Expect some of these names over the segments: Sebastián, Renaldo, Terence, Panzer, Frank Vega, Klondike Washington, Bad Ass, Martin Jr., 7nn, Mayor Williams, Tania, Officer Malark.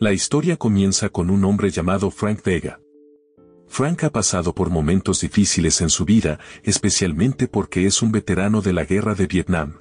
La historia comienza con un hombre llamado Frank Vega. Frank ha pasado por momentos difíciles en su vida, especialmente porque es un veterano de la guerra de Vietnam.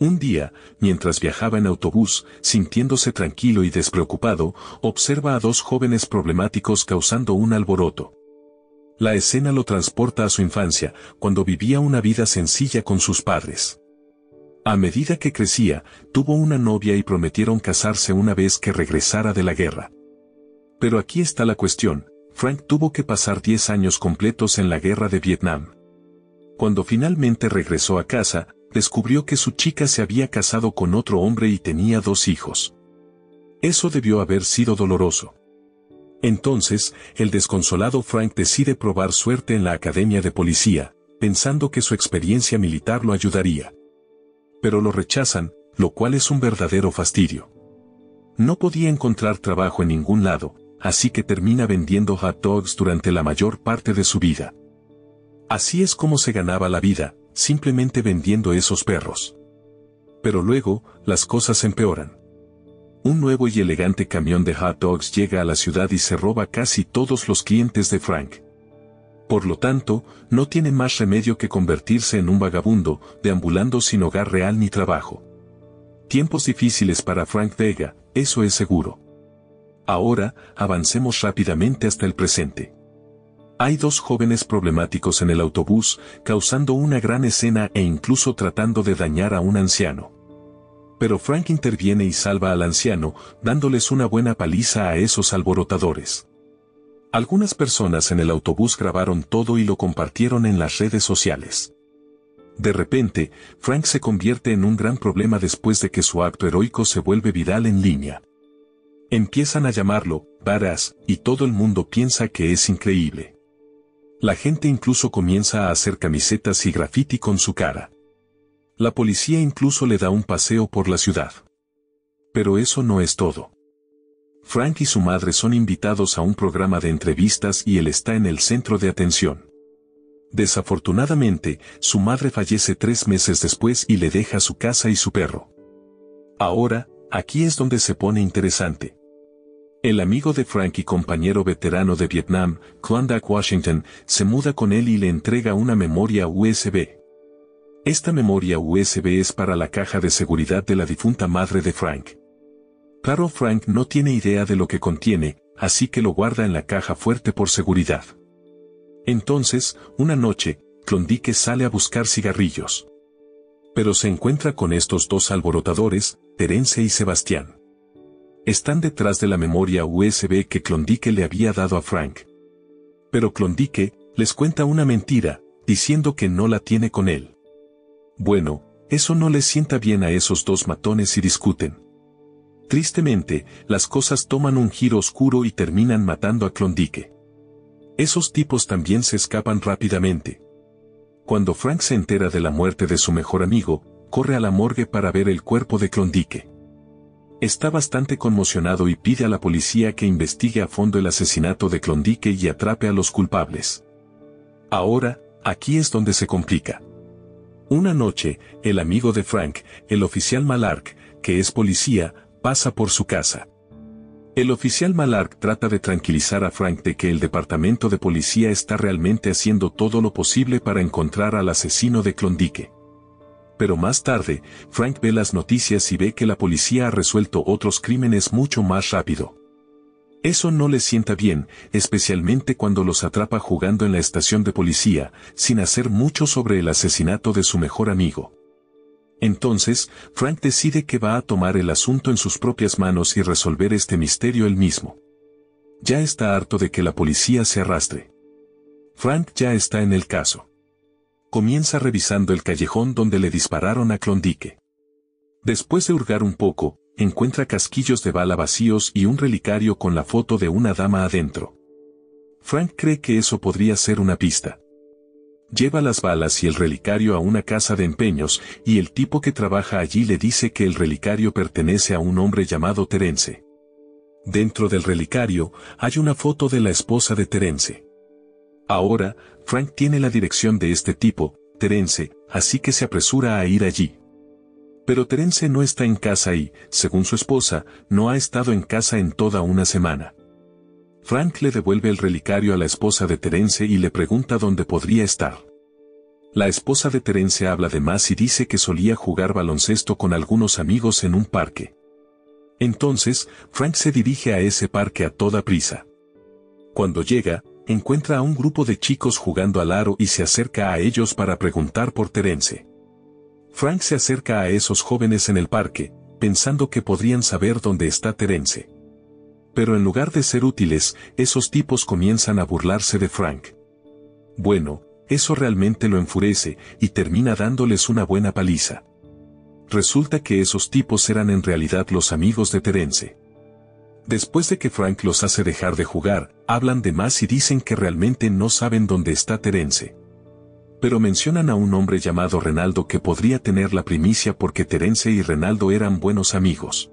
Un día, mientras viajaba en autobús, sintiéndose tranquilo y despreocupado, observa a dos jóvenes problemáticos causando un alboroto. La escena lo transporta a su infancia, cuando vivía una vida sencilla con sus padres. A medida que crecía, tuvo una novia y prometieron casarse una vez que regresara de la guerra. Pero aquí está la cuestión. Frank tuvo que pasar 10 años completos en la guerra de Vietnam. Cuando finalmente regresó a casa, descubrió que su chica se había casado con otro hombre y tenía 2 hijos. Eso debió haber sido doloroso. Entonces, el desconsolado Frank decide probar suerte en la academia de policía, pensando que su experiencia militar lo ayudaría. Pero lo rechazan, lo cual es un verdadero fastidio. No podía encontrar trabajo en ningún lado, así que termina vendiendo hot dogs durante la mayor parte de su vida. Así es como se ganaba la vida, simplemente vendiendo esos perros. Pero luego, las cosas empeoran. Un nuevo y elegante camión de hot dogs llega a la ciudad y se roba casi todos los clientes de Frank. Por lo tanto, no tiene más remedio que convertirse en un vagabundo, deambulando sin hogar real ni trabajo. Tiempos difíciles para Frank Vega, eso es seguro. Ahora, avancemos rápidamente hasta el presente. Hay dos jóvenes problemáticos en el autobús, causando una gran escena e incluso tratando de dañar a un anciano. Pero Frank interviene y salva al anciano, dándoles una buena paliza a esos alborotadores. Algunas personas en el autobús grabaron todo y lo compartieron en las redes sociales. De repente, Frank se convierte en un gran problema después de que su acto heroico se vuelve viral en línea. Empiezan a llamarlo Bad Ass, y todo el mundo piensa que es increíble. La gente incluso comienza a hacer camisetas y graffiti con su cara. La policía incluso le da un paseo por la ciudad. Pero eso no es todo. Frank y su madre son invitados a un programa de entrevistas y él está en el centro de atención. Desafortunadamente, su madre fallece 3 meses después y le deja su casa y su perro. Ahora, aquí es donde se pone interesante. El amigo de Frank y compañero veterano de Vietnam, Klondike Washington, se muda con él y le entrega una memoria USB. Esta memoria USB es para la caja de seguridad de la difunta madre de Frank. Claro, Frank no tiene idea de lo que contiene, así que lo guarda en la caja fuerte por seguridad. Entonces, una noche, Klondike sale a buscar cigarrillos. Pero se encuentra con estos dos alborotadores, Terence y Sebastián. Están detrás de la memoria USB que Klondike le había dado a Frank. Pero Klondike les cuenta una mentira, diciendo que no la tiene con él. Bueno, eso no les sienta bien a esos dos matones y discuten. Tristemente, las cosas toman un giro oscuro y terminan matando a Klondike. Esos tipos también se escapan rápidamente. Cuando Frank se entera de la muerte de su mejor amigo, corre a la morgue para ver el cuerpo de Klondike. Está bastante conmocionado y pide a la policía que investigue a fondo el asesinato de Klondike y atrape a los culpables. Ahora, aquí es donde se complica. Una noche, el amigo de Frank, el oficial Malark, que es policía, pasa por su casa. El oficial Malark trata de tranquilizar a Frank de que el departamento de policía está realmente haciendo todo lo posible para encontrar al asesino de Klondike. Pero más tarde, Frank ve las noticias y ve que la policía ha resuelto otros crímenes mucho más rápido. Eso no le sienta bien, especialmente cuando los atrapa jugando en la estación de policía, sin hacer mucho sobre el asesinato de su mejor amigo. Entonces, Frank decide que va a tomar el asunto en sus propias manos y resolver este misterio él mismo. Ya está harto de que la policía se arrastre. Frank ya está en el caso. Comienza revisando el callejón donde le dispararon a Klondike. Después de hurgar un poco, encuentra casquillos de bala vacíos y un relicario con la foto de una dama adentro. Frank cree que eso podría ser una pista. Lleva las balas y el relicario a una casa de empeños y el tipo que trabaja allí le dice que el relicario pertenece a un hombre llamado Terence. Dentro del relicario hay una foto de la esposa de Terence. Ahora, Frank tiene la dirección de este tipo, Terence, así que se apresura a ir allí. Pero Terence no está en casa y, según su esposa, no ha estado en casa en toda una semana. Frank le devuelve el relicario a la esposa de Terence y le pregunta dónde podría estar. La esposa de Terence habla de más y dice que solía jugar baloncesto con algunos amigos en un parque. Entonces, Frank se dirige a ese parque a toda prisa. Cuando llega, encuentra a un grupo de chicos jugando al aro y se acerca a ellos para preguntar por Terence. Frank se acerca a esos jóvenes en el parque, pensando que podrían saber dónde está Terence. Pero en lugar de ser útiles, esos tipos comienzan a burlarse de Frank. Bueno, eso realmente lo enfurece, y termina dándoles una buena paliza. Resulta que esos tipos eran en realidad los amigos de Terence. Después de que Frank los hace dejar de jugar, hablan de más y dicen que realmente no saben dónde está Terence. Pero mencionan a un hombre llamado Renaldo que podría tener la primicia porque Terence y Renaldo eran buenos amigos.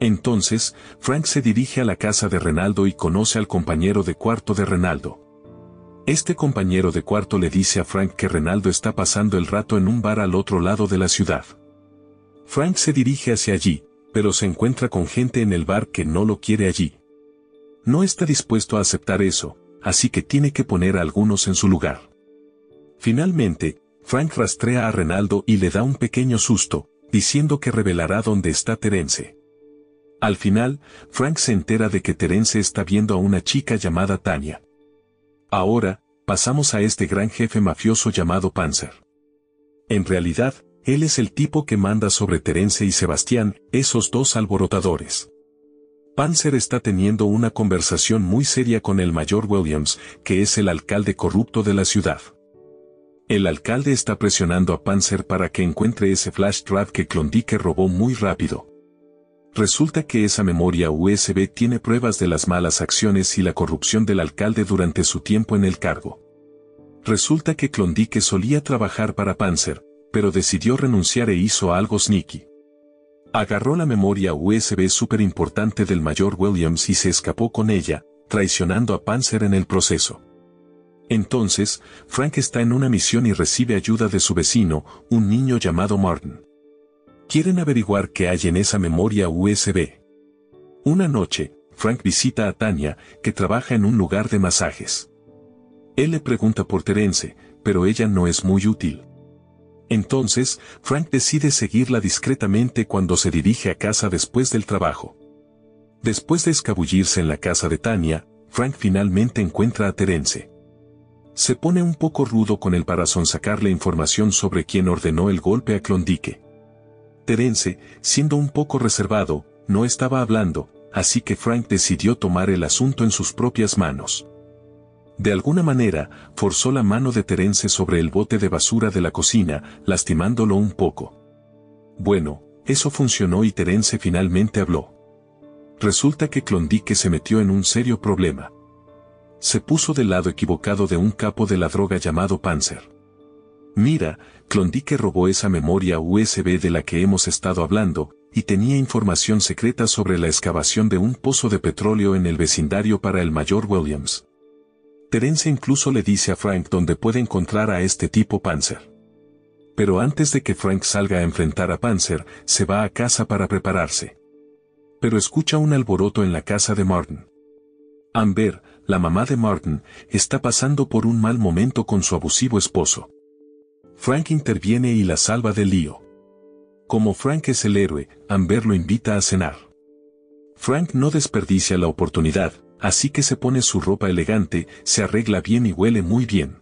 Entonces, Frank se dirige a la casa de Renaldo y conoce al compañero de cuarto de Renaldo. Este compañero de cuarto le dice a Frank que Renaldo está pasando el rato en un bar al otro lado de la ciudad. Frank se dirige hacia allí, pero se encuentra con gente en el bar que no lo quiere allí. No está dispuesto a aceptar eso, así que tiene que poner a algunos en su lugar. Finalmente, Frank rastrea a Renaldo y le da un pequeño susto, diciendo que revelará dónde está Terence. Al final, Frank se entera de que Terence está viendo a una chica llamada Tania. Ahora, pasamos a este gran jefe mafioso llamado Panzer. En realidad, él es el tipo que manda sobre Terence y Sebastián, esos dos alborotadores. Panzer está teniendo una conversación muy seria con el mayor Williams, que es el alcalde corrupto de la ciudad. El alcalde está presionando a Panzer para que encuentre ese flash drive que Klondike robó muy rápido. Resulta que esa memoria USB tiene pruebas de las malas acciones y la corrupción del alcalde durante su tiempo en el cargo. Resulta que Klondike solía trabajar para Panzer, pero decidió renunciar e hizo algo sneaky. Agarró la memoria USB súper importante del mayor Williams y se escapó con ella, traicionando a Panzer en el proceso. Entonces, Frank está en una misión y recibe ayuda de su vecino, un niño llamado Martin. Quieren averiguar qué hay en esa memoria USB. Una noche, Frank visita a Tania, que trabaja en un lugar de masajes. Él le pregunta por Terence, pero ella no es muy útil. Entonces, Frank decide seguirla discretamente cuando se dirige a casa después del trabajo. Después de escabullirse en la casa de Tania, Frank finalmente encuentra a Terence. Se pone un poco rudo con él para sonsacarle información sobre quién ordenó el golpe a Klondike. Terence, siendo un poco reservado, no estaba hablando, así que Frank decidió tomar el asunto en sus propias manos. De alguna manera, forzó la mano de Terence sobre el bote de basura de la cocina, lastimándolo un poco. Bueno, eso funcionó y Terence finalmente habló. Resulta que Klondike se metió en un serio problema. Se puso del lado equivocado de un capo de la droga llamado Panzer. Mira, Klondike robó esa memoria USB de la que hemos estado hablando, y tenía información secreta sobre la excavación de un pozo de petróleo en el vecindario para el mayor Williams. Terence incluso le dice a Frank dónde puede encontrar a este tipo Panzer. Pero antes de que Frank salga a enfrentar a Panzer, se va a casa para prepararse. Pero escucha un alboroto en la casa de Martin. Amber, la mamá de Martin, está pasando por un mal momento con su abusivo esposo. Frank interviene y la salva del lío. Como Frank es el héroe, Amber lo invita a cenar. Frank no desperdicia la oportunidad, así que se pone su ropa elegante, se arregla bien y huele muy bien.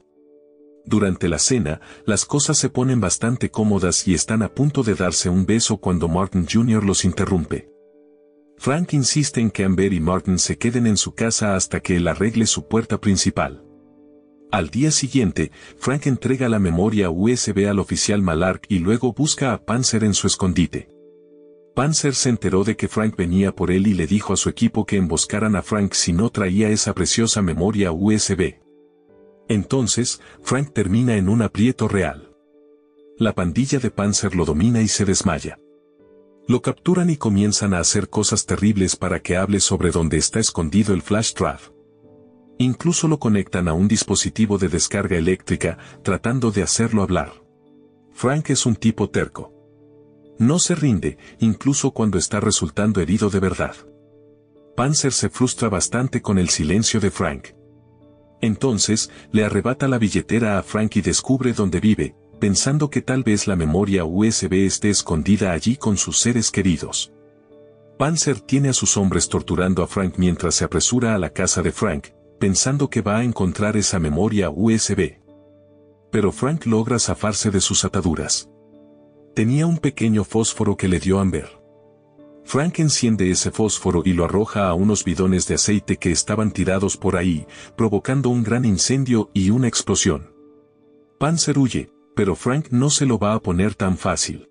Durante la cena, las cosas se ponen bastante cómodas y están a punto de darse un beso cuando Martin Jr. los interrumpe. Frank insiste en que Amber y Martin se queden en su casa hasta que él arregle su puerta principal. Al día siguiente, Frank entrega la memoria USB al oficial Malark y luego busca a Panzer en su escondite. Panzer se enteró de que Frank venía por él y le dijo a su equipo que emboscaran a Frank si no traía esa preciosa memoria USB. Entonces, Frank termina en un aprieto real. La pandilla de Panzer lo domina y se desmaya. Lo capturan y comienzan a hacer cosas terribles para que hable sobre dónde está escondido el flash drive. Incluso lo conectan a un dispositivo de descarga eléctrica, tratando de hacerlo hablar. Frank es un tipo terco. No se rinde, incluso cuando está resultando herido de verdad. Panzer se frustra bastante con el silencio de Frank. Entonces, le arrebata la billetera a Frank y descubre dónde vive, pensando que tal vez la memoria USB esté escondida allí con sus seres queridos. Panzer tiene a sus hombres torturando a Frank mientras se apresura a la casa de Frank, pensando que va a encontrar esa memoria USB. Pero Frank logra zafarse de sus ataduras. Tenía un pequeño fósforo que le dio Amber. Frank enciende ese fósforo y lo arroja a unos bidones de aceite que estaban tirados por ahí, provocando un gran incendio y una explosión. Panzer huye, pero Frank no se lo va a poner tan fácil.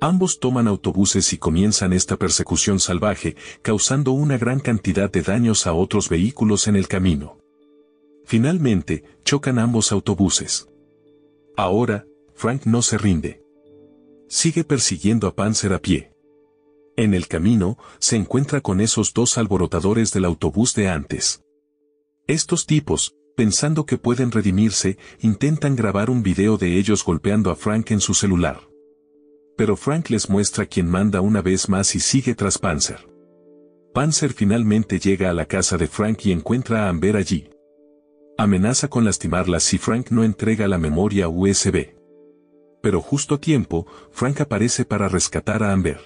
Ambos toman autobuses y comienzan esta persecución salvaje, causando una gran cantidad de daños a otros vehículos en el camino. Finalmente, chocan ambos autobuses. Ahora, Frank no se rinde. Sigue persiguiendo a Panzer a pie. En el camino, se encuentra con esos dos alborotadores del autobús de antes. Estos tipos, pensando que pueden redimirse, intentan grabar un video de ellos golpeando a Frank en su celular. Pero Frank les muestra quién manda una vez más y sigue tras Panzer. Panzer finalmente llega a la casa de Frank y encuentra a Amber allí. Amenaza con lastimarla si Frank no entrega la memoria USB. Pero justo a tiempo, Frank aparece para rescatar a Amber.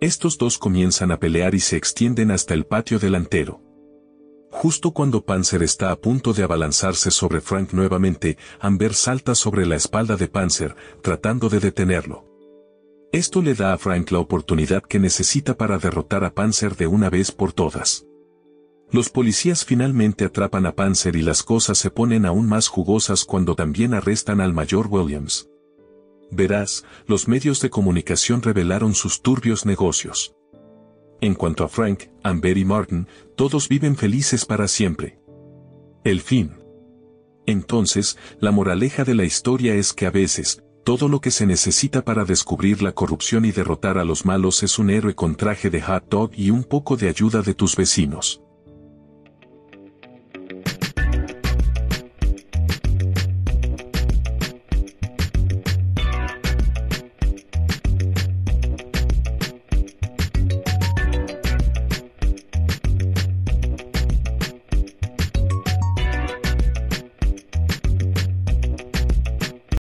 Estos dos comienzan a pelear y se extienden hasta el patio delantero. Justo cuando Panzer está a punto de abalanzarse sobre Frank nuevamente, Amber salta sobre la espalda de Panzer, tratando de detenerlo. Esto le da a Frank la oportunidad que necesita para derrotar a Panzer de una vez por todas. Los policías finalmente atrapan a Panzer y las cosas se ponen aún más jugosas cuando también arrestan al mayor Williams. Verás, los medios de comunicación revelaron sus turbios negocios. En cuanto a Frank, Amber y Martin, todos viven felices para siempre. El fin. Entonces, la moraleja de la historia es que a veces, todo lo que se necesita para descubrir la corrupción y derrotar a los malos es un héroe con traje de hot dog y un poco de ayuda de tus vecinos.